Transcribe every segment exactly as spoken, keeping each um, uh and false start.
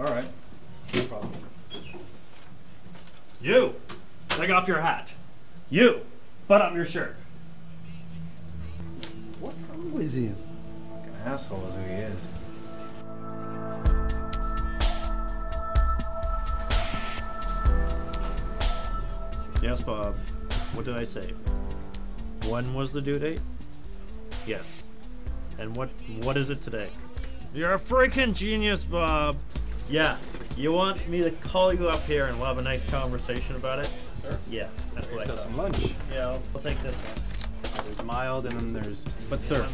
All right. No problem. You, take off your hat. You, button up your shirt. What's wrong with you? Fucking asshole is who he is. Yes, Bob. What did I say? When was the due date? Yes. And what what is it today? You're a freaking genius, Bob. Yeah. You want me to call you up here and we'll have a nice conversation about it? Sure. Yeah. That's what I thought. Some lunch. Yeah, I'll, I'll take this one. There's mild and then there's. But sir.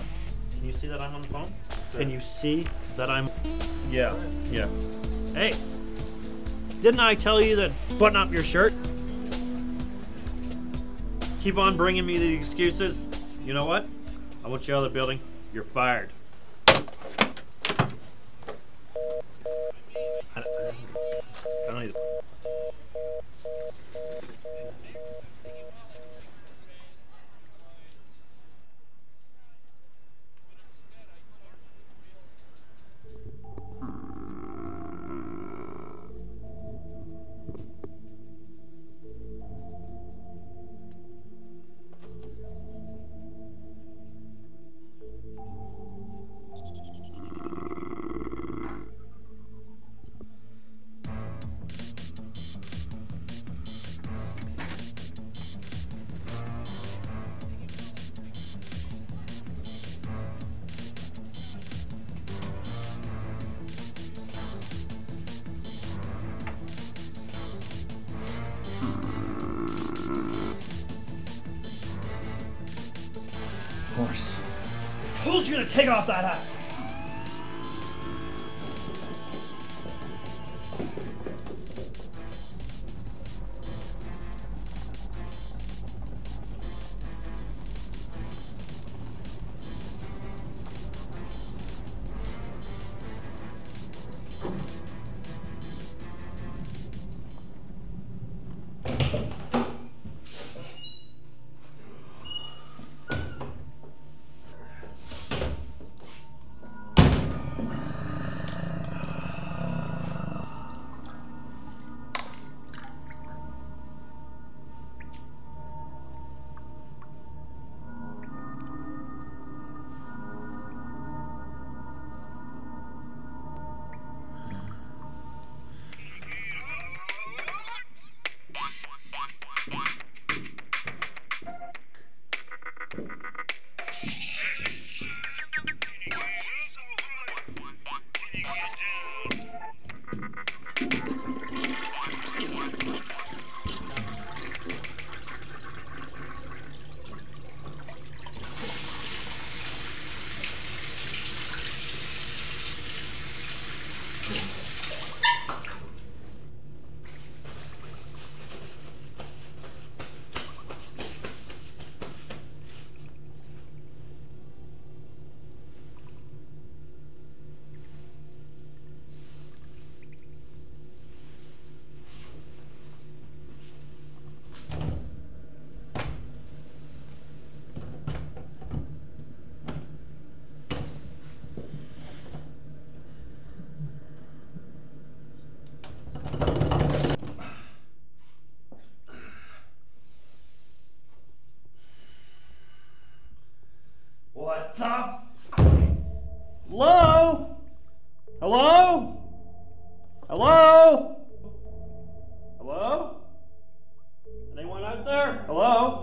Can you see that I'm on the phone? Sir. Can you see that I'm? Yeah. Yeah. Hey. Didn't I tell you to button up your shirt? Keep on bringing me the excuses. You know what? I want you out of the building. You're fired. I don't need it. Of course. I told you to take off that hat! What the fuck? Hello? Hello? Hello? Hello? Anyone out there? Hello?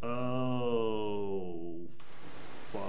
Oh, fuck.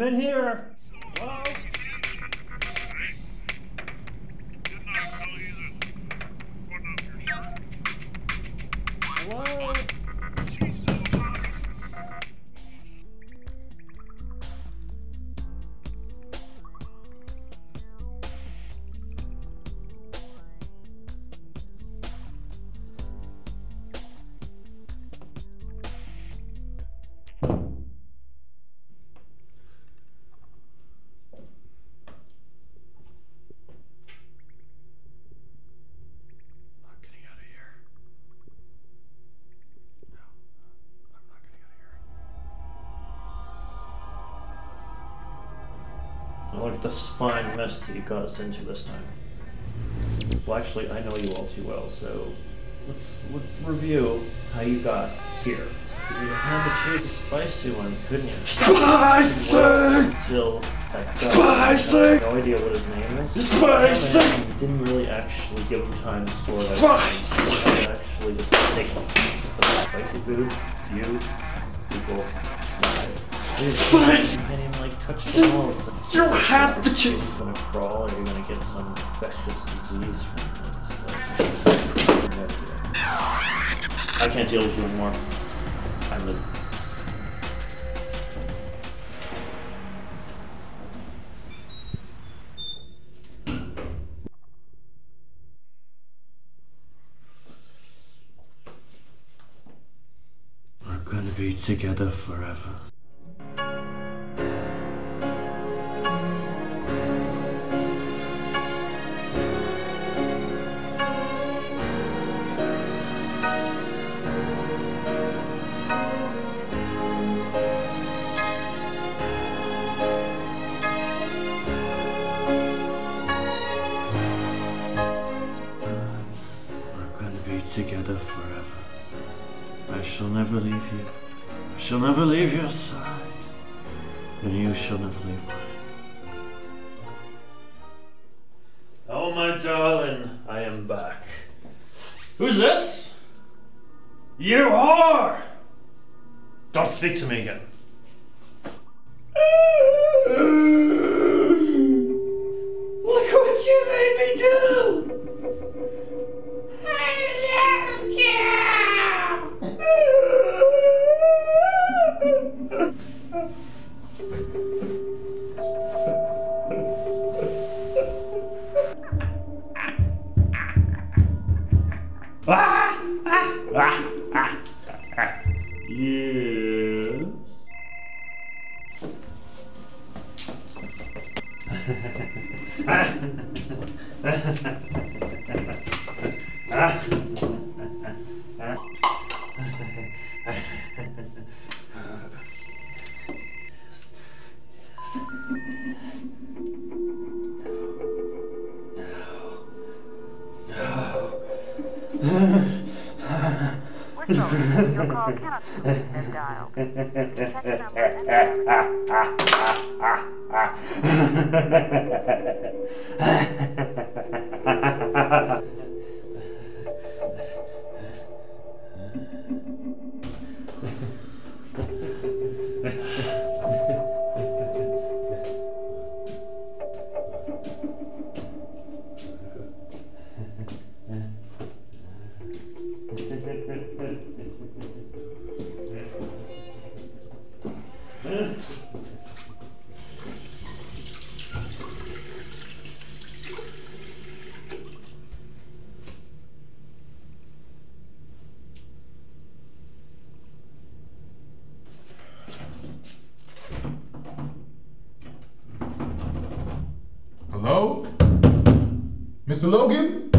I'm in here. Hello? Hello? Look at this fine mess that you got us into this time. Well, actually, I know you all too well, so let's let's review how you got here. You had to choose a spicy one, couldn't you? Spicy! Until that Spicy! I have no idea what his name is. Spicy! You didn't really actually give him time to score that. Spicy! You had to actually just take the spicy food, you, people, Spice! You can't even like touch the walls. You have the chance! You're gonna crawl or you're gonna get some infectious disease from this. I can't deal with you anymore. I'm the... We're gonna be together forever. Together forever. I shall never leave you. I shall never leave your side. And you shall never leave mine. Oh my darling, I am back. Who's this? You whore! Don't speak to me again. Look what you made me do! Ah! Ah! Ah! Ah! Ah! Yes. We're sorry, your call cannot be reached and dialed. Check the number and dial. Hello? Mister Logan?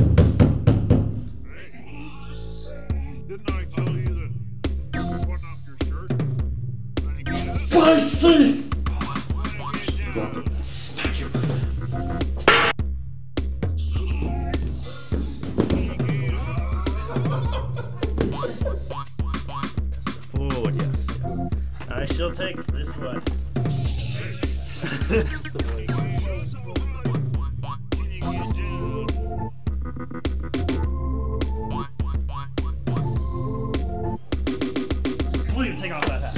Spicy! Go smack you. Oh yes, yes. I shall take this one. Please take off that hat.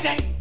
crazy.